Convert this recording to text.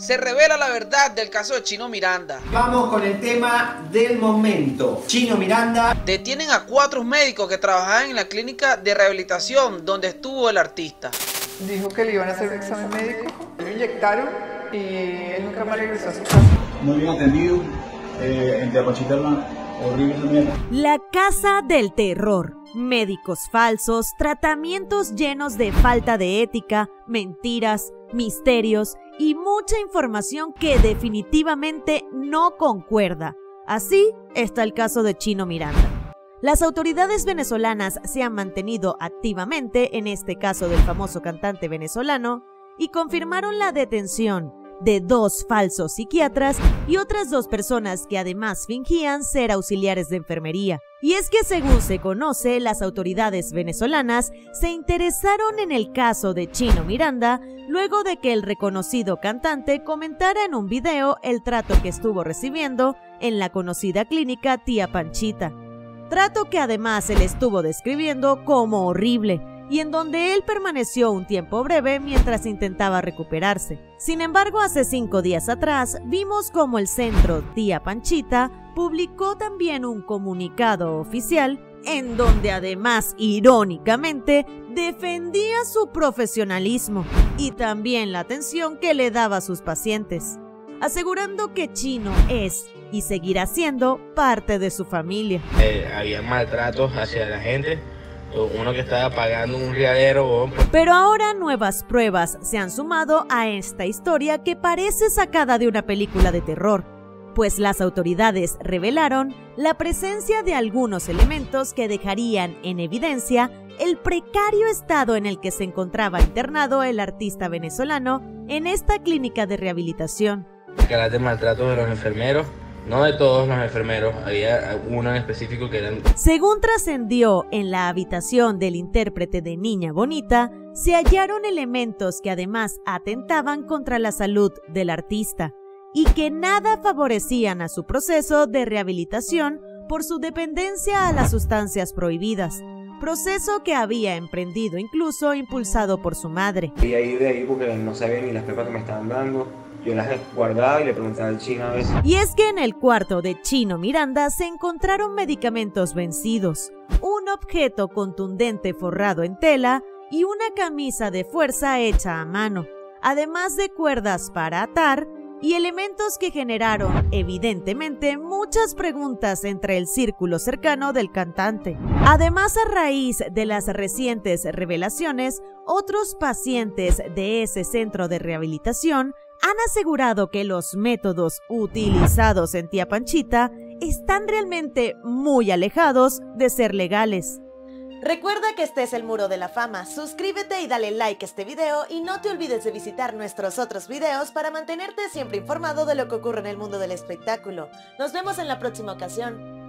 se revela la verdad del caso de Chino Miranda. Vamos con el tema del momento. Chino Miranda. Detienen a 4 médicos que trabajaban en la clínica de rehabilitación donde estuvo el artista. Dijo que le iban a hacer un examen médico, lo inyectaron y él nunca más regresó a su casa. Muy bien atendido, en Tía Panchita, horrible también. La casa del terror. Médicos falsos, tratamientos llenos de falta de ética, mentiras, misterios y mucha información que definitivamente no concuerda. Así está el caso de Chino Miranda. Las autoridades venezolanas se han mantenido activamente en este caso del famoso cantante venezolano y confirmaron la detención de 2 falsos psiquiatras y otras 2 personas que además fingían ser auxiliares de enfermería. Y es que según se conoce, las autoridades venezolanas se interesaron en el caso de Chino Miranda luego de que el reconocido cantante comentara en un video el trato que estuvo recibiendo en la conocida clínica Tía Panchita. Trato que además se le estuvo describiendo como horrible, y en donde él permaneció un tiempo breve mientras intentaba recuperarse. Sin embargo, hace 5 días atrás vimos como el centro Tía Panchita publicó también un comunicado oficial en donde además, irónicamente, defendía su profesionalismo y también la atención que le daba a sus pacientes, asegurando que Chino es y seguirá siendo parte de su familia. Había maltratos hacia la gente. Uno que estaba pagando un riadero. Pero ahora nuevas pruebas se han sumado a esta historia que parece sacada de una película de terror, pues las autoridades revelaron la presencia de algunos elementos que dejarían en evidencia el precario estado en el que se encontraba internado el artista venezolano en esta clínica de rehabilitación. Carácter de maltrato de los enfermeros. No de todos los enfermeros, había uno en específico que eran... Según trascendió, en la habitación del intérprete de Niña Bonita, se hallaron elementos que además atentaban contra la salud del artista y que nada favorecían a su proceso de rehabilitación por su dependencia a las sustancias prohibidas, proceso que había emprendido incluso impulsado por su madre. Y ahí de ahí porque no sabía ni las pepas que me estaban dando. Yo las guardaba y le preguntaba al chino a veces. Y es que en el cuarto de Chino Miranda se encontraron medicamentos vencidos, un objeto contundente forrado en tela y una camisa de fuerza hecha a mano, además de cuerdas para atar y elementos que generaron evidentemente muchas preguntas entre el círculo cercano del cantante. Además, a raíz de las recientes revelaciones, otros pacientes de ese centro de rehabilitación han asegurado que los métodos utilizados en Tía Panchita están realmente muy alejados de ser legales. Recuerda que este es El Muro de la Fama, suscríbete y dale like a este video y no te olvides de visitar nuestros otros videos para mantenerte siempre informado de lo que ocurre en el mundo del espectáculo. Nos vemos en la próxima ocasión.